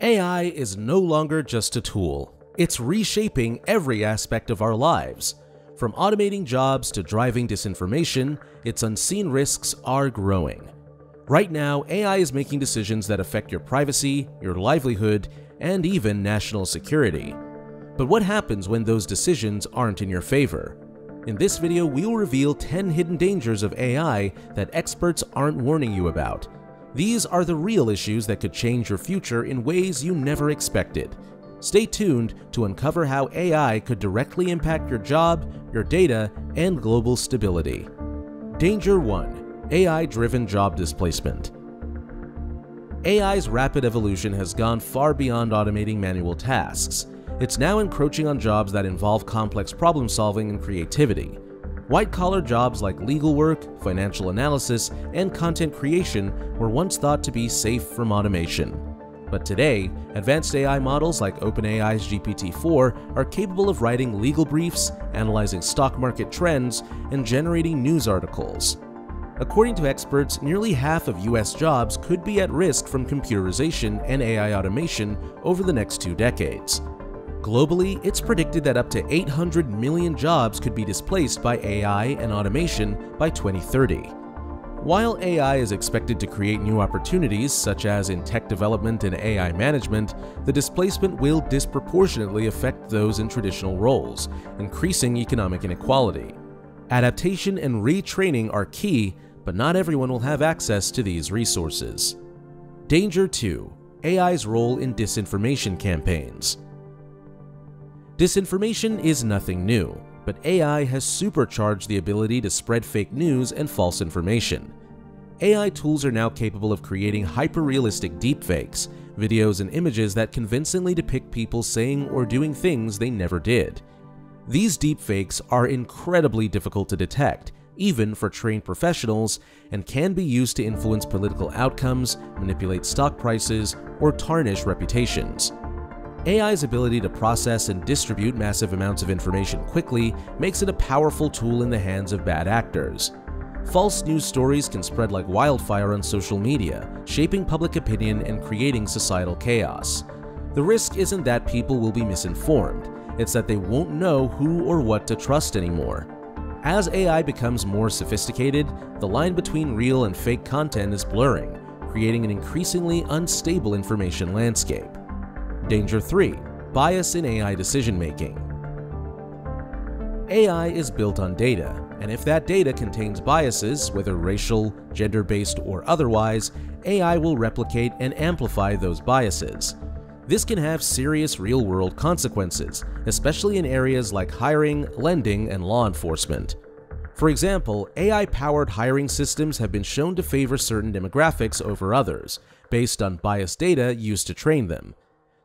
AI is no longer just a tool. It's reshaping every aspect of our lives. From automating jobs to driving disinformation, its unseen risks are growing. Right now, AI is making decisions that affect your privacy, your livelihood, and even national security. But what happens when those decisions aren't in your favor? In this video, we'll reveal 10 hidden dangers of AI that experts aren't warning you about. These are the real issues that could change your future in ways you never expected. Stay tuned to uncover how AI could directly impact your job, your data, and global stability. Danger 1: AI-driven job displacement. AI's rapid evolution has gone far beyond automating manual tasks. It's now encroaching on jobs that involve complex problem-solving and creativity. White-collar jobs like legal work, financial analysis, and content creation were once thought to be safe from automation. But today, advanced AI models like OpenAI's GPT-4 are capable of writing legal briefs, analyzing stock market trends, and generating news articles. According to experts, nearly half of US jobs could be at risk from computerization and AI automation over the next 2 decades. Globally, it's predicted that up to 800 million jobs could be displaced by AI and automation by 2030. While AI is expected to create new opportunities, such as in tech development and AI management, the displacement will disproportionately affect those in traditional roles, increasing economic inequality. Adaptation and retraining are key, but not everyone will have access to these resources. Danger 2: AI's role in disinformation campaigns. Disinformation is nothing new, but AI has supercharged the ability to spread fake news and false information. AI tools are now capable of creating hyper-realistic deepfakes, videos and images that convincingly depict people saying or doing things they never did. These deepfakes are incredibly difficult to detect, even for trained professionals, and can be used to influence political outcomes, manipulate stock prices, or tarnish reputations. AI's ability to process and distribute massive amounts of information quickly makes it a powerful tool in the hands of bad actors. False news stories can spread like wildfire on social media, shaping public opinion and creating societal chaos. The risk isn't that people will be misinformed, it's that they won't know who or what to trust anymore. As AI becomes more sophisticated, the line between real and fake content is blurring, creating an increasingly unstable information landscape. Danger 3: bias in AI decision-making. AI is built on data, and if that data contains biases, whether racial, gender-based, or otherwise, AI will replicate and amplify those biases. This can have serious real-world consequences, especially in areas like hiring, lending, and law enforcement. For example, AI-powered hiring systems have been shown to favor certain demographics over others, based on biased data used to train them.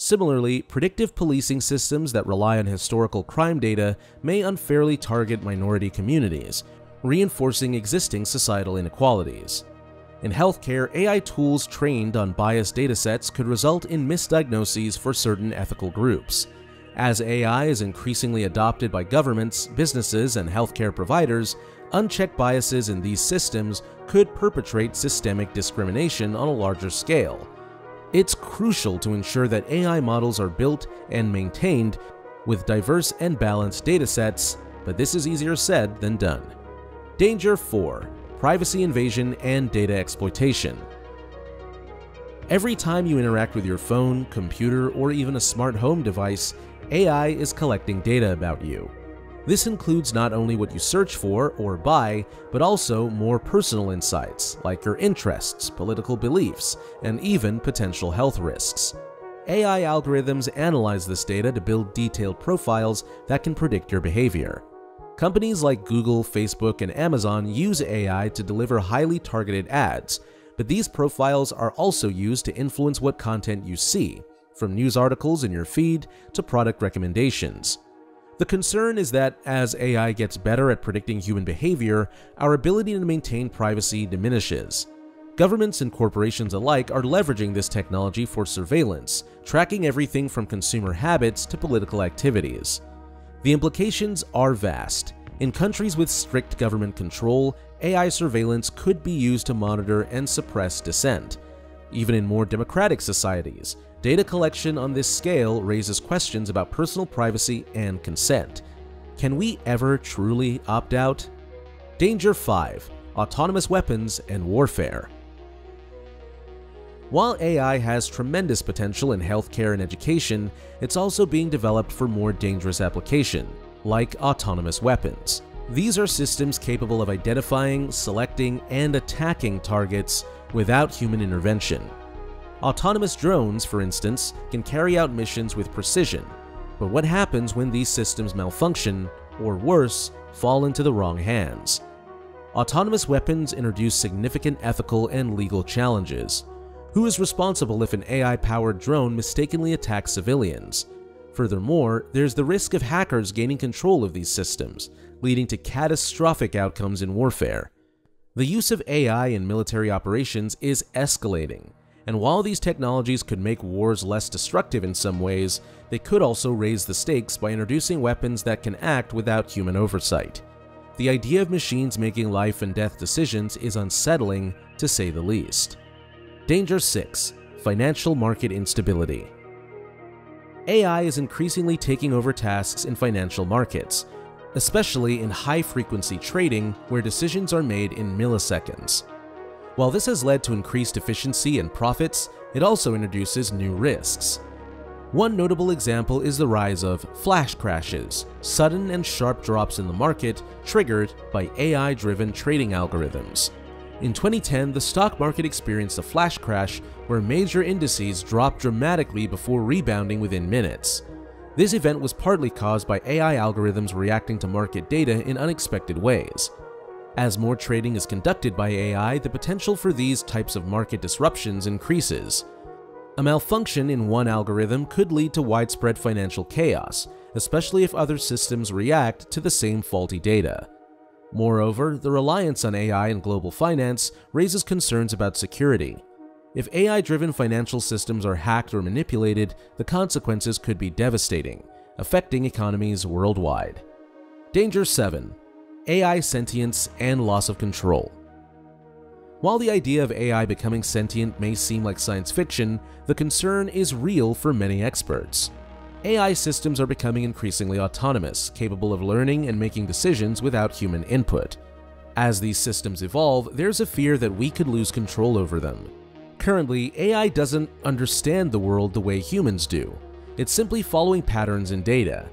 Similarly, predictive policing systems that rely on historical crime data may unfairly target minority communities, reinforcing existing societal inequalities. In healthcare, AI tools trained on biased datasets could result in misdiagnoses for certain ethnic groups. As AI is increasingly adopted by governments, businesses, and healthcare providers, unchecked biases in these systems could perpetrate systemic discrimination on a larger scale. It's crucial to ensure that AI models are built and maintained with diverse and balanced datasets, but this is easier said than done. Danger 4: privacy invasion and data exploitation. Every time you interact with your phone, computer, or even a smart home device, AI is collecting data about you. This includes not only what you search for or buy, but also more personal insights, like your interests, political beliefs, and even potential health risks. AI algorithms analyze this data to build detailed profiles that can predict your behavior. Companies like Google, Facebook, and Amazon use AI to deliver highly targeted ads, but these profiles are also used to influence what content you see, from news articles in your feed to product recommendations. The concern is that as AI gets better at predicting human behavior, our ability to maintain privacy diminishes. Governments and corporations alike are leveraging this technology for surveillance, tracking everything from consumer habits to political activities. The implications are vast. In countries with strict government control, AI surveillance could be used to monitor and suppress dissent. Even in more democratic societies, Data collection on this scale raises questions about personal privacy and consent. Can we ever truly opt out? Danger 5: Autonomous weapons and warfare. While AI has tremendous potential in healthcare and education, it's also being developed for more dangerous application, like autonomous weapons. These are systems capable of identifying, selecting, and attacking targets without human intervention. Autonomous drones, for instance, can carry out missions with precision. But what happens when these systems malfunction, or worse, fall into the wrong hands? Autonomous weapons introduce significant ethical and legal challenges. Who is responsible if an AI-powered drone mistakenly attacks civilians? Furthermore, there's the risk of hackers gaining control of these systems, leading to catastrophic outcomes in warfare. The use of AI in military operations is escalating. And while these technologies could make wars less destructive in some ways, they could also raise the stakes by introducing weapons that can act without human oversight. The idea of machines making life and death decisions is unsettling, to say the least. Danger 6: Financial market instability. AI is increasingly taking over tasks in financial markets, especially in high-frequency trading where decisions are made in milliseconds. While this has led to increased efficiency and profits, it also introduces new risks. One notable example is the rise of flash crashes, sudden and sharp drops in the market triggered by AI-driven trading algorithms. In 2010, the stock market experienced a flash crash where major indices dropped dramatically before rebounding within minutes. This event was partly caused by AI algorithms reacting to market data in unexpected ways. As more trading is conducted by AI, the potential for these types of market disruptions increases. A malfunction in one algorithm could lead to widespread financial chaos, especially if other systems react to the same faulty data. Moreover, the reliance on AI in global finance raises concerns about security. If AI-driven financial systems are hacked or manipulated, the consequences could be devastating, affecting economies worldwide. Danger 7: AI sentience and loss of control. While the idea of AI becoming sentient may seem like science fiction, the concern is real for many experts. AI systems are becoming increasingly autonomous, capable of learning and making decisions without human input. As these systems evolve, there's a fear that we could lose control over them. Currently, AI doesn't understand the world the way humans do. It's simply following patterns in data.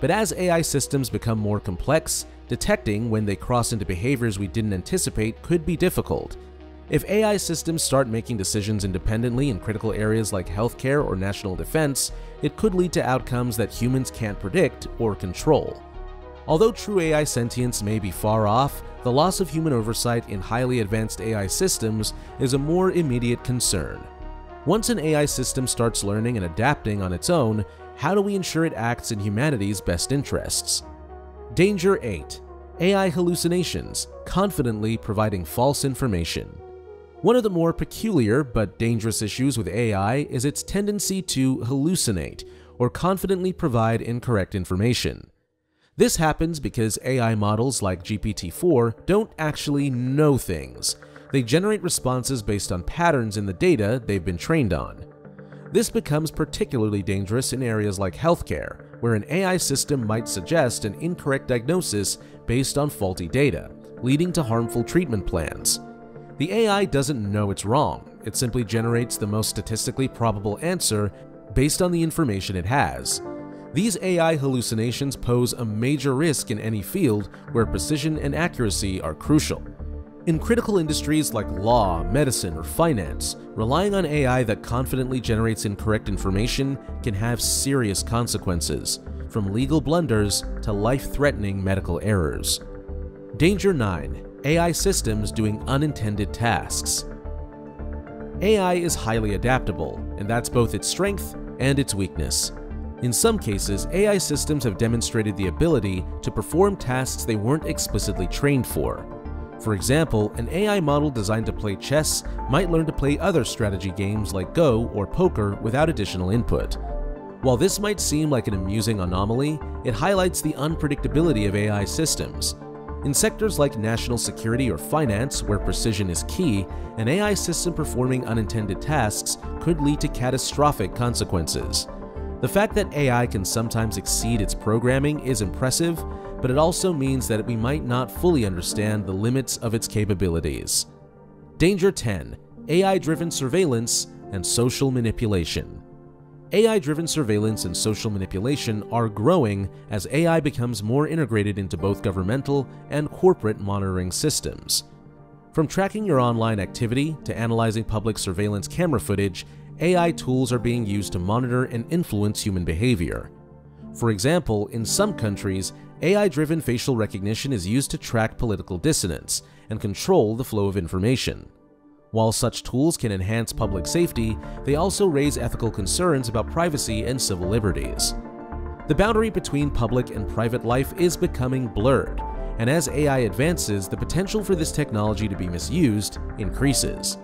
But as AI systems become more complex, detecting when they cross into behaviors we didn't anticipate could be difficult. If AI systems start making decisions independently in critical areas like healthcare or national defense, it could lead to outcomes that humans can't predict or control. Although true AI sentience may be far off, the loss of human oversight in highly advanced AI systems is a more immediate concern. Once an AI system starts learning and adapting on its own, how do we ensure it acts in humanity's best interests? Danger 8: AI hallucinations, confidently providing false information. One of the more peculiar but dangerous issues with AI is its tendency to hallucinate or confidently provide incorrect information. This happens because AI models like GPT-4 don't actually know things. They generate responses based on patterns in the data they've been trained on. This becomes particularly dangerous in areas like healthcare, where an AI system might suggest an incorrect diagnosis based on faulty data, leading to harmful treatment plans. The AI doesn't know it's wrong. It simply generates the most statistically probable answer based on the information it has. These AI hallucinations pose a major risk in any field where precision and accuracy are crucial. In critical industries like law, medicine, or finance, relying on AI that confidently generates incorrect information can have serious consequences, from legal blunders to life-threatening medical errors. Danger 9: AI systems doing unintended tasks. AI is highly adaptable, and that's both its strength and its weakness. In some cases, AI systems have demonstrated the ability to perform tasks they weren't explicitly trained for. For example, an AI model designed to play chess might learn to play other strategy games like Go or poker without additional input. While this might seem like an amusing anomaly, it highlights the unpredictability of AI systems. In sectors like national security or finance, where precision is key, an AI system performing unintended tasks could lead to catastrophic consequences. The fact that AI can sometimes exceed its programming is impressive, but it also means that we might not fully understand the limits of its capabilities. Danger 10: AI-driven surveillance and social manipulation. AI-driven surveillance and social manipulation are growing as AI becomes more integrated into both governmental and corporate monitoring systems. From tracking your online activity to analyzing public surveillance camera footage, AI tools are being used to monitor and influence human behavior. For example, in some countries, AI-driven facial recognition is used to track political dissidents and control the flow of information. While such tools can enhance public safety, they also raise ethical concerns about privacy and civil liberties. The boundary between public and private life is becoming blurred, and as AI advances, the potential for this technology to be misused increases.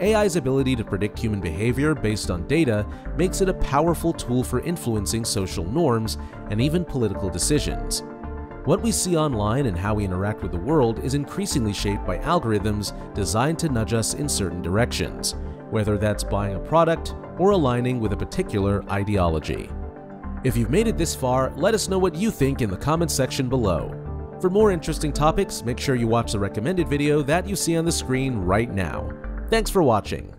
AI's ability to predict human behavior based on data makes it a powerful tool for influencing social norms and even political decisions. What we see online and how we interact with the world is increasingly shaped by algorithms designed to nudge us in certain directions, whether that's buying a product or aligning with a particular ideology. If you've made it this far, let us know what you think in the comments section below. For more interesting topics, make sure you watch the recommended video that you see on the screen right now. Thanks for watching.